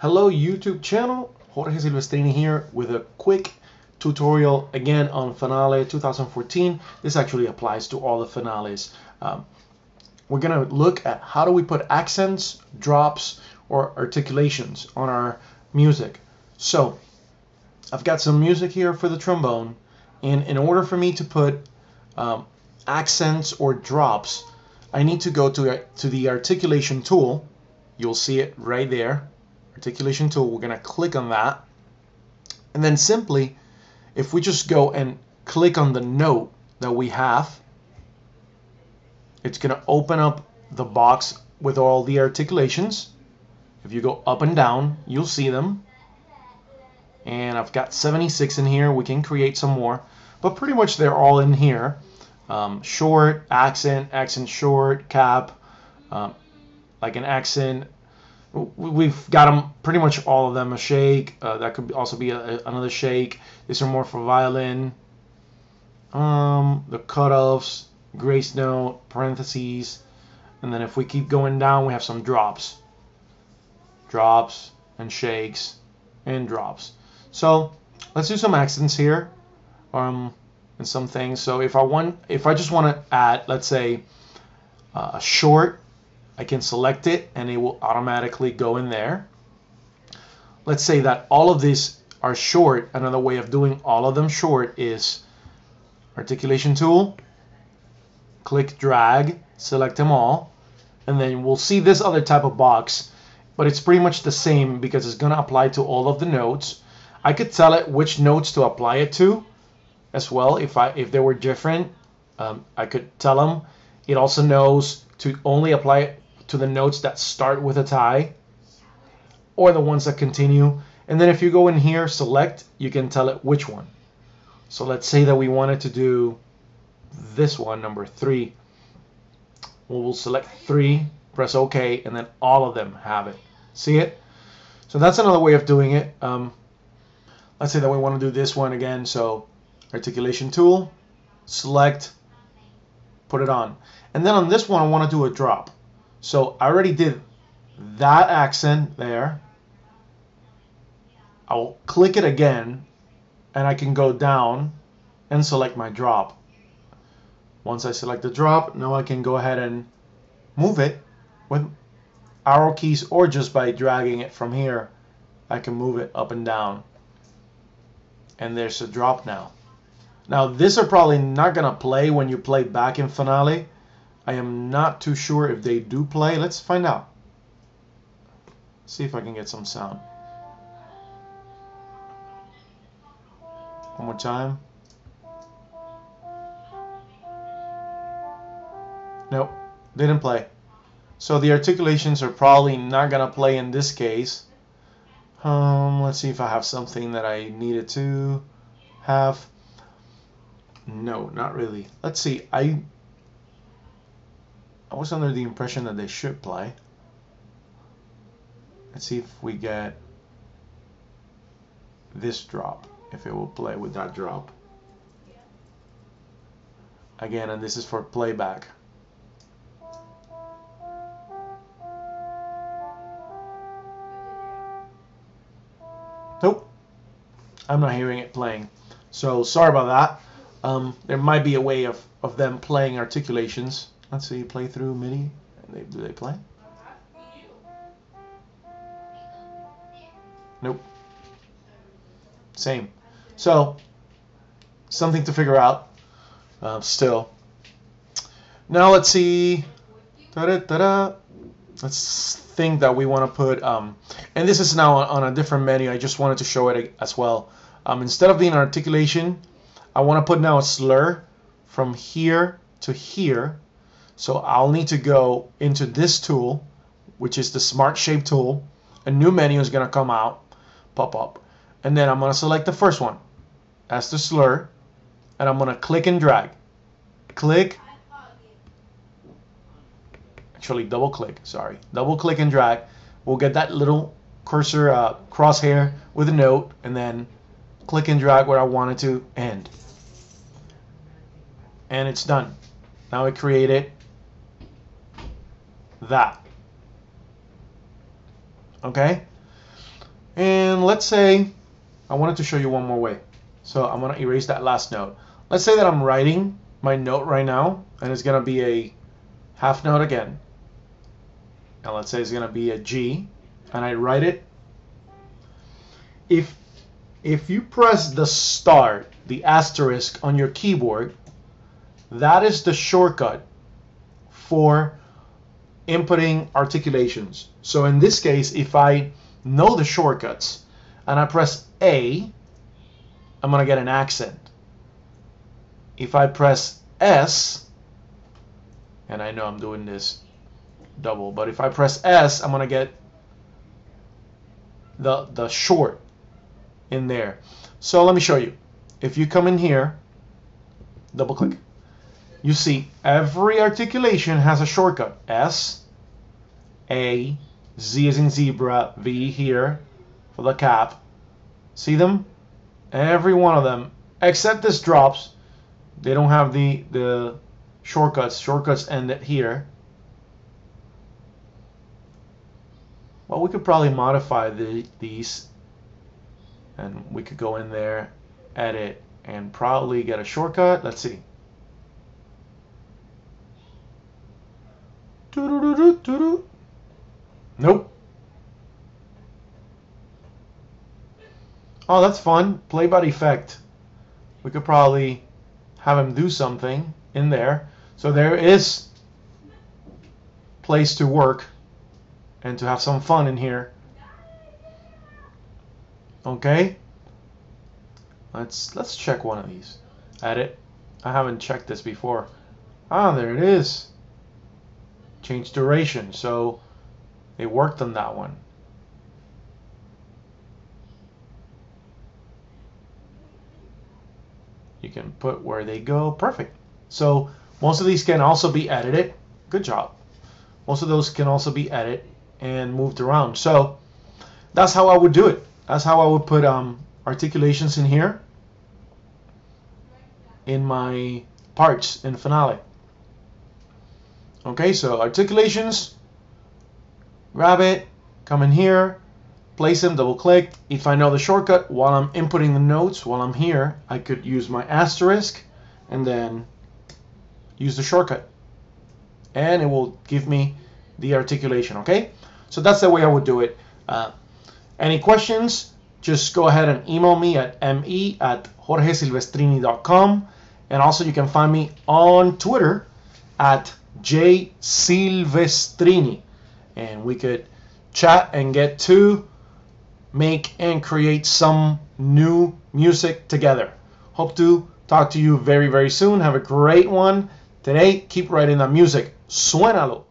Hello YouTube channel, Jorge Silvestrini here with a quick tutorial again on Finale 2014. This actually applies to all the finales. We're going to look at how do we put accents, drops, or articulations on our music. So I've got some music here for the trombone, and in order for me to put accents or drops, I need to go to the articulation tool. You'll see it right there. Articulation tool, we're going to click on that, and then simply if we just go and click on the note that we have, it's going to open up the box with all the articulations. If you go up and down, you'll see them, and I've got 76 in here. We can create some more, but pretty much they're all in here. Short, accent, accent short, cap, like an accent. We've got them, pretty much all of them. A shake, that could also be another shake. These are more for violin. The cutoffs, grace note, parentheses, and then if we keep going down, we have some drops. Drops and shakes and drops. So let's do some accents here, and some things. So if I just want to add, let's say, a short, I can select it and it will automatically go in there. Let's say that all of these are short. Another way of doing all of them short is articulation tool, click drag, select them all, and then we'll see this other type of box, but it's pretty much the same because it's going to apply to all of the notes. I could tell it which notes to apply it to as well. If they were different, I could tell them. It also knows to only apply it to the notes that start with a tie or the ones that continue. And then if you go in here, select, you can tell it which one. So let's say that we wanted to do this one, number 3. We'll select 3, press OK, and then all of them have it. See it? So that's another way of doing it. Let's say that we want to do this one again. So articulation tool, select, put it on. And then on this one, I want to do a drop. So I already did that accent there. I'll click it again, and I can go down and select my drop. Once I select the drop, now I can go ahead and move it with arrow keys, or just by dragging it from here, I can move it up and down. And there's a drop now. Now, these are probably not going to play when you play back in Finale. I am not too sure if they do play. Let's find out. See if I can get some sound. One more time. Nope, didn't play. So the articulations are probably not going to play in this case. Let's see if I have something that I needed to have. No, not really. Let's see. I was under the impression that they should play. Let's see if we get this drop, if it will play with that drop. Again, and this is for playback. Nope. I'm not hearing it playing. So sorry about that. There might be a way of them playing articulations. Let's see, play through MIDI. Do they play? Nope. Same. So, something to figure out still. Now let's see. Ta-da. Let's think that we want to put, and this is now on a different menu. I just wanted to show it as well. Instead of being articulation, I want to put now a slur from here to here. So I'll need to go into this tool, which is the Smart Shape tool. A new menu is going to come out, pop up. And then I'm going to select the first one as the slur. And I'm going to click and drag. Click. Actually, double click. Sorry. Double click and drag. We'll get that little cursor crosshair with a note. And then click and drag where I want it to end. And it's done. Now I create it. That. Okay, And let's say I wanted to show you one more way. So I'm going to erase that last note. Let's say that I'm writing my note right now, and it's going to be a half note again. And let's say it's going to be a G, and I write it. If you press the star, the asterisk on your keyboard, that is the shortcut for inputting articulations. So in this case, if I know the shortcuts and I press A, I'm going to get an accent. If I press S, and I know I'm doing this double, but if I press S, I'm going to get the short in there. So let me show you. If you come in here, double click, you see every articulation has a shortcut. S, A, Z as in zebra, V here for the cap. See them? Every one of them, except this drops. They don't have the shortcuts. Shortcuts end at here. Well, we could probably modify these, and we could go in there, edit, and probably get a shortcut. Let's see. Nope. Oh, that's fun. Play by effect. We could probably have him do something in there. So there is place to work and to have some fun in here. Okay. Let's check one of these. Edit. I haven't checked this before. Ah, there it is. Change duration. So they worked on that one. You can put where they go. Perfect. So most of these can also be edited. Good job. Most of those can also be edited and moved around. So that's how I would do it. That's how I would put articulations in here in my parts in Finale. Okay, so articulations. Grab it, come in here, place them, double click. If I know the shortcut while I'm inputting the notes, while I'm here, I could use my asterisk and then use the shortcut. And it will give me the articulation, okay? So that's the way I would do it. Any questions, just go ahead and email me at me@jorgesilvestrini.com. And also you can find me on Twitter at jsilvestrini. And we could chat and get to make and create some new music together. Hope to talk to you very, very soon. Have a great one today. Keep writing that music. Suénalo.